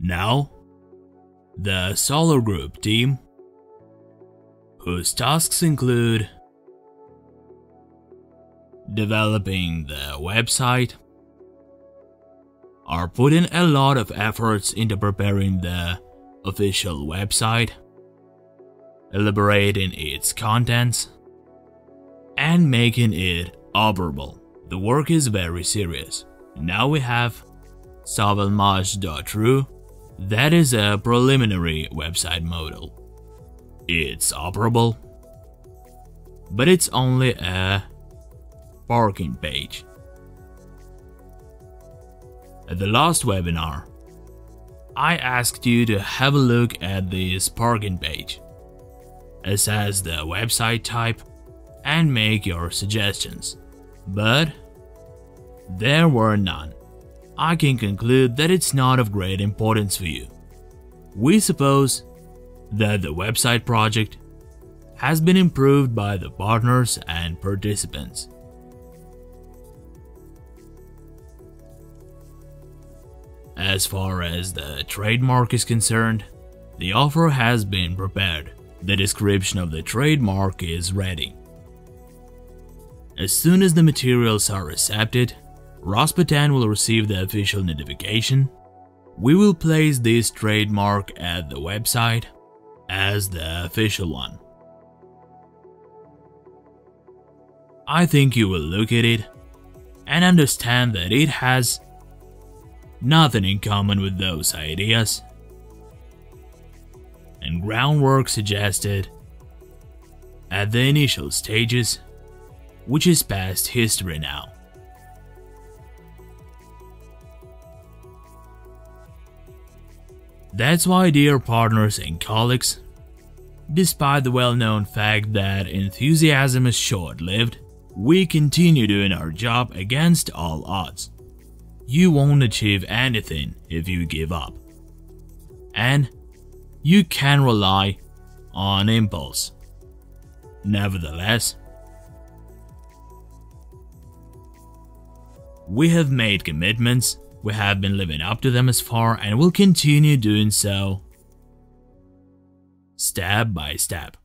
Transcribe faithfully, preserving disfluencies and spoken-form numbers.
Now, the Solar Group team, whose tasks include developing the website, are putting a lot of efforts into preparing the official website, elaborating its contents, and making it operable. The work is very serious. Now we have Savonmash dot R U. That is a preliminary website model. It's operable, but it's only a parking page. At the last webinar, I asked you to have a look at this parking page, assess the website type, and make your suggestions, but there were none. I can conclude that it's not of great importance for you. We suppose that the website project has been improved by the partners and participants. As far as the trademark is concerned, the offer has been prepared. The description of the trademark is ready. As soon as the materials are accepted, Rospatent will receive the official notification. We will place this trademark at the website as the official one. I think you will look at it and understand that it has nothing in common with those ideas and groundwork suggested at the initial stages, which is past history now. That's why, dear partners and colleagues, despite the well-known fact that enthusiasm is short-lived, we continue doing our job against all odds. You won't achieve anything if you give up. And you can rely on impulse. Nevertheless, we have made commitments. We have been living up to them as far and will continue doing so step by step.